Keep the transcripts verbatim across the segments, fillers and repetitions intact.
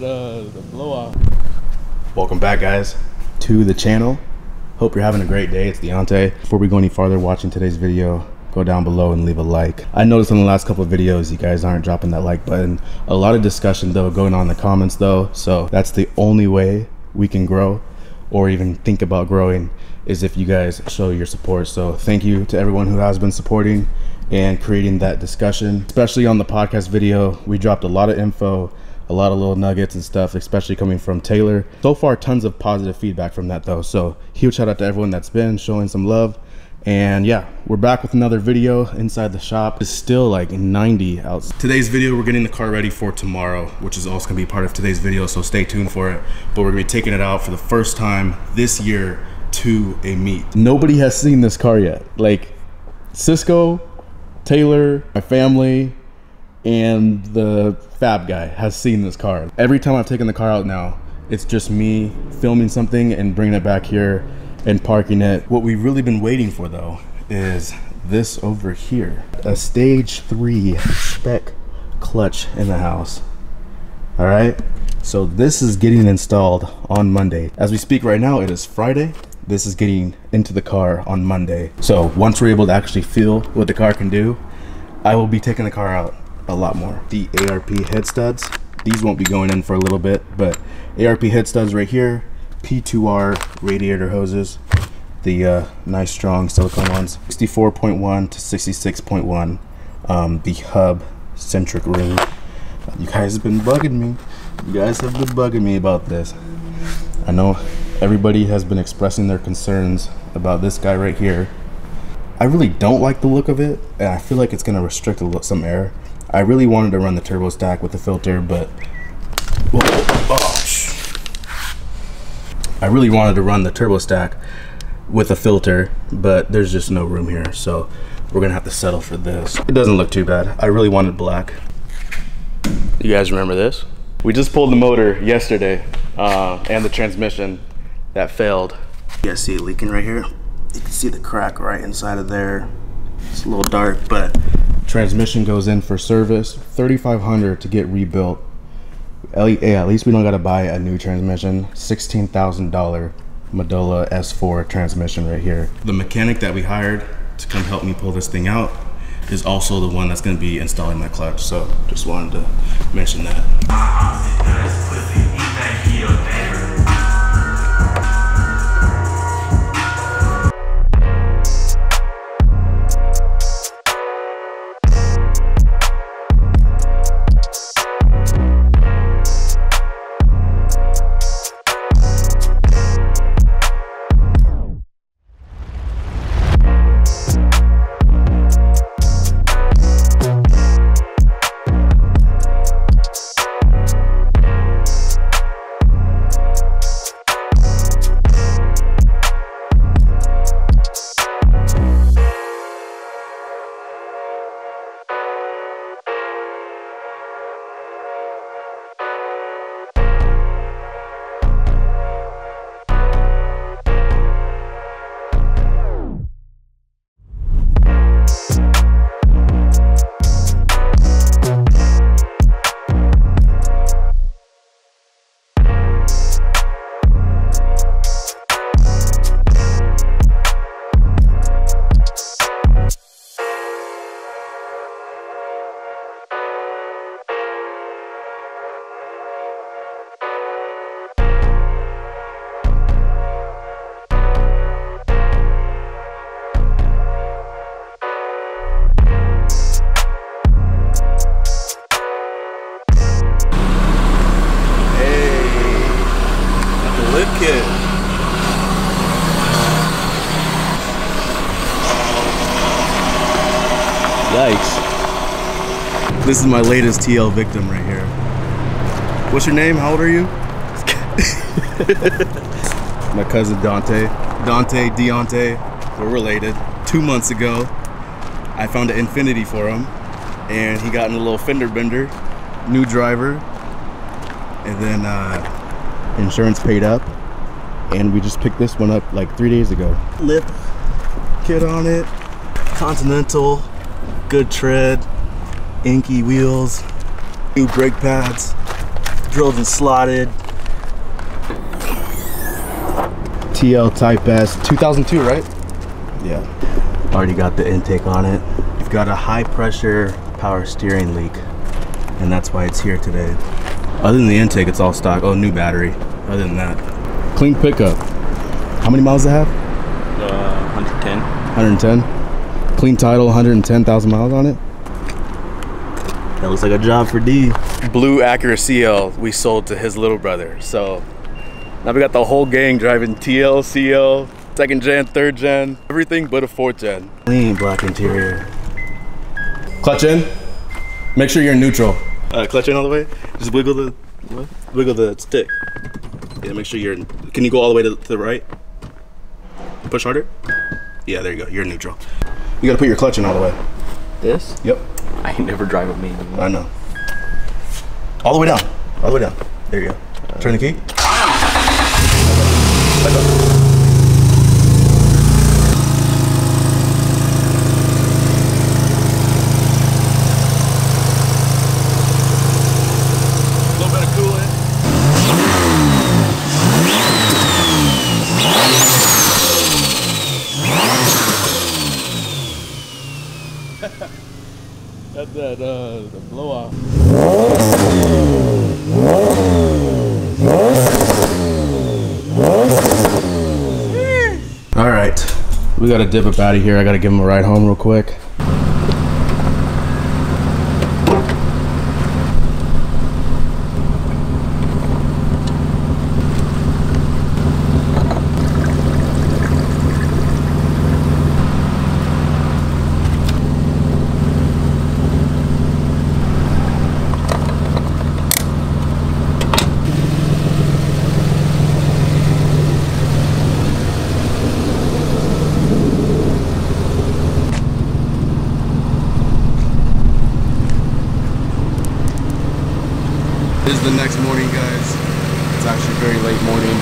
that uh, the blowout. Welcome back, guys, to the channel. Hope you're having a great day. It's Deontay. Before we go any farther watching today's video, go down below and leave a like. I noticed in the last couple of videos you guys aren't dropping that like button. A lot of discussion though going on in the comments though, so that's the only way we can grow or even think about growing is if you guys show your support. So thank you to everyone who has been supporting and creating that discussion, especially on the podcast video. We dropped a lot of info, a lot of little nuggets and stuff, especially coming from Taylor. So far, tons of positive feedback from that though. So huge shout out to everyone that's been showing some love. And yeah, we're back with another video inside the shop. It's still like ninety out. Today's video, we're getting the car ready for tomorrow, which is also gonna be part of today's video, so stay tuned for it. But we're gonna be taking it out for the first time this year to a meet. Nobody has seen this car yet. Like Cisco, Taylor, my family, and the fab guy has seen this car. Every time I've taken the car out now, it's just me filming something and bringing it back here and parking it. What we've really been waiting for though is this over here. A stage three spec clutch in the house. All right, so this is getting installed on Monday. As we speak right now, it is Friday. This is getting into the car on Monday. So once we're able to actually feel what the car can do, I will be taking the car out a lot more. The A R P head studs, these won't be going in for a little bit, but A R P head studs right here, P two R radiator hoses, the uh, nice strong silicone ones, sixty-four point one to sixty-six point one, um, the hub centric ring. You guys have been bugging me. You guys have been bugging me about this. I know everybody has been expressing their concerns about this guy right here. I really don't like the look of it, and I feel like it's going to restrict a little, some air. I really wanted to run the turbo stack with the filter, but whoa, oh, I really wanted to run the turbo stack with a filter, but there's just no room here, so we're going to have to settle for this. It doesn't look too bad. I really wanted black. You guys remember this? We just pulled the motor yesterday uh, and the transmission. That failed. You guys see it leaking right here? You can see the crack right inside of there. It's a little dark, but transmission goes in for service, thirty-five hundred dollars to get rebuilt. Yeah, at least we don't gotta buy a new transmission. sixteen thousand dollar Medola S four transmission right here. The mechanic that we hired to come help me pull this thing out is also the one that's gonna be installing my clutch, so just wanted to mention that. Yikes. This is my latest T L victim right here. What's your name? How old are you? My cousin Dante. Dante, Deontay, we're related. Two months ago, I found an Infinity for him, and he got in a little fender bender, new driver, and then uh, insurance paid up, and we just picked this one up like three days ago. Lip kit on it, Continental. Good tread, Inky wheels, new brake pads, drilled and slotted. T L Type S, two thousand two, right? Yeah. Already got the intake on it. You've got a high pressure power steering leak, and that's why it's here today. Other than the intake, it's all stock. Oh, new battery. Other than that, clean pickup. How many miles does it have? Uh, one hundred ten. one hundred ten. Clean title, one hundred ten thousand miles on it. That looks like a job for D. Blue Acura C L we sold to his little brother. So now we got the whole gang driving T L, C L, second gen, third gen, everything but a fourth gen. Clean black interior. Clutch in. Make sure you're in neutral. Uh, clutch in all the way. Just wiggle the what? wiggle the stick. Yeah, make sure you're in. Can you go all the way to, to the right? Push harder. Yeah, there you go. You're in neutral. You gotta put your clutch in all the way. This? Yep. I can never drive with me anymore. I know. All the way down. All the way down. There you go. Uh, Turn the key. Back up. Got that uh, the blow off. All right, we gotta dip up out of here. I gotta give him a ride home real quick. This is the next morning, guys. It's actually very late morning,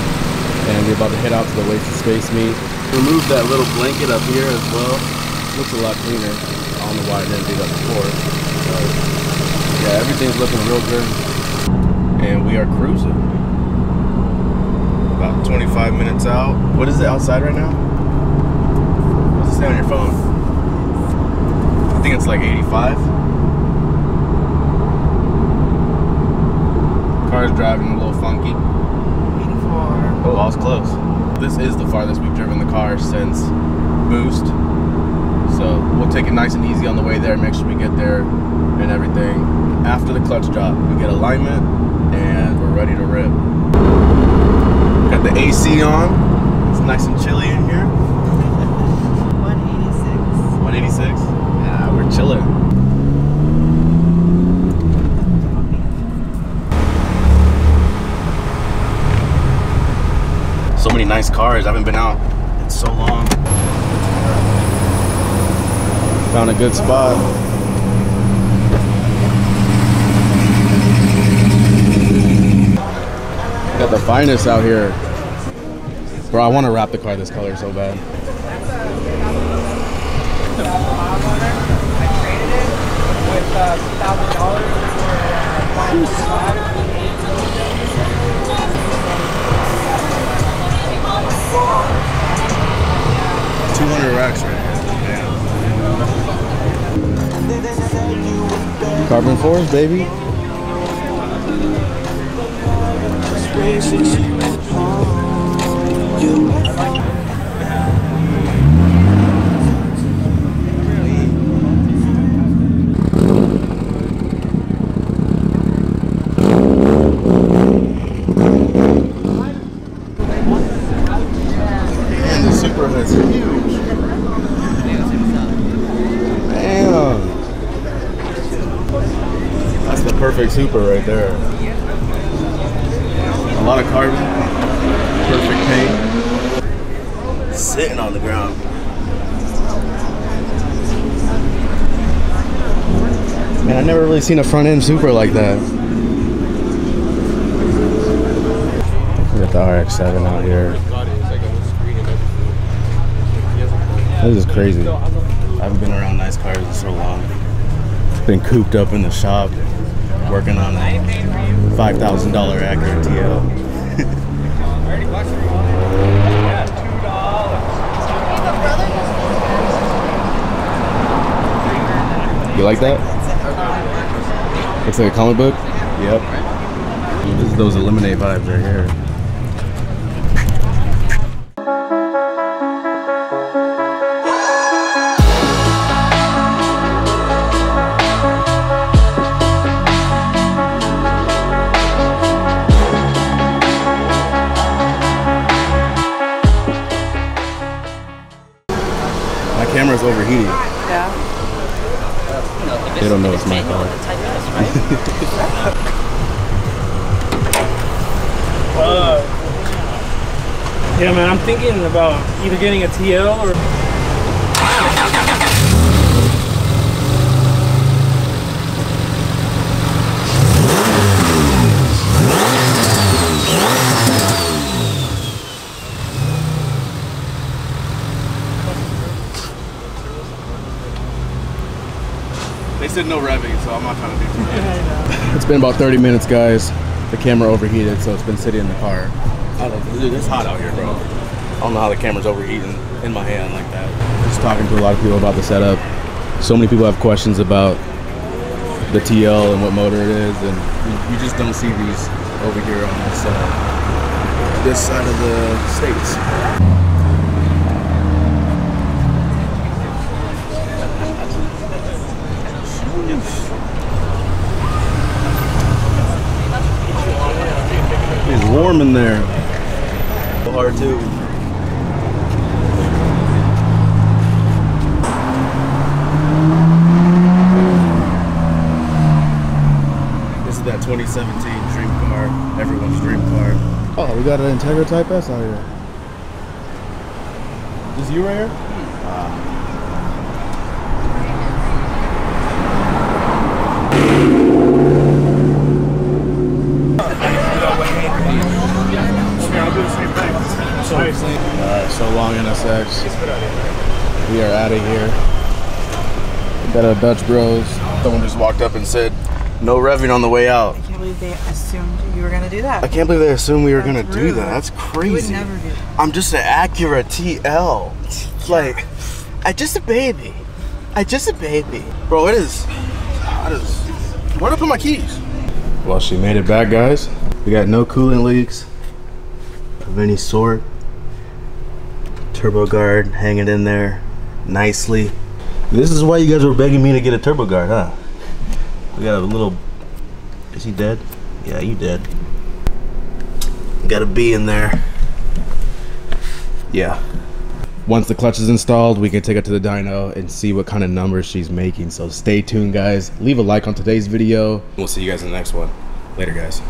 and we're about to head out to the Oasis Space meet. Remove that little blanket up here as well. Looks a lot cleaner. I don't know why I didn't do that before. But yeah, everything's looking real good. And we are cruising. About twenty-five minutes out. What is it outside right now? What's it say on your phone? I think it's like eighty-five. Car's driving a little funky. eighty-four. Oh, I was close. This is the farthest we've driven the car since Boost. So we'll take it nice and easy on the way there, make sure we get there and everything. After the clutch drop, we get alignment and we're ready to rip. Got the A C on. It's nice and chilly in here. one eighty-six. one eighty-six? Yeah, we're chilling. So many nice cars. I haven't been out in so long. Found a good spot. Got the finest out here. Bro, I want to wrap the car this color so bad. two hundred racks right now. Carbon fours, baby. Perfect super right there. A lot of carbon. Perfect paint. Sitting on the ground. Man, I've never really seen a front end super like that. We got the R X seven out here. This is crazy. I haven't been around nice cars in so long. Been cooped up in the shop. working on a five thousand dollar Accurate T O. You like that? Looks like a comic book? Yep. This is those Eliminate vibes right here. My camera's overheated. Yeah. They don't know it's my fault. uh, yeah, man, I'm thinking about either getting a T L or. They said no revving, so I'm not trying to do too much. It's been about thirty minutes, guys. The camera overheated, so it's been sitting in the car. I don't, dude, it's hot out here, bro. I don't know how the camera's overheating in my hand like that. Just talking to a lot of people about the setup. So many people have questions about the T L and what motor it is, and you just don't see these over here on this, uh, this side of the States. It's warm in there. So hard too. This is that twenty seventeen dream car, everyone's dream car. Oh, we got an Integra Type S out here. Is you right here? Ah. Alright, so long N S X. We are out of here. We got a Dutch Bros. Someone just walked up and said, no revving on the way out. I can't believe they assumed you were going to do that. I can't believe they assumed we were going to do that. That's crazy. You would never do that. I'm just an Acura T L. Like, I just a baby. I just a baby. Bro, it is hot as... Where'd I put my keys? Well, she made it back, guys. We got no coolant leaks of any sort. Turbo guard hanging in there nicely. This is why you guys were begging me to get a turbo guard, huh? We got a little. Is he dead? Yeah, you dead. Got a B in there. Yeah. Once the clutch is installed, we can take it to the dyno and see what kind of numbers she's making. So stay tuned, guys. Leave a like on today's video. We'll see you guys in the next one. Later, guys.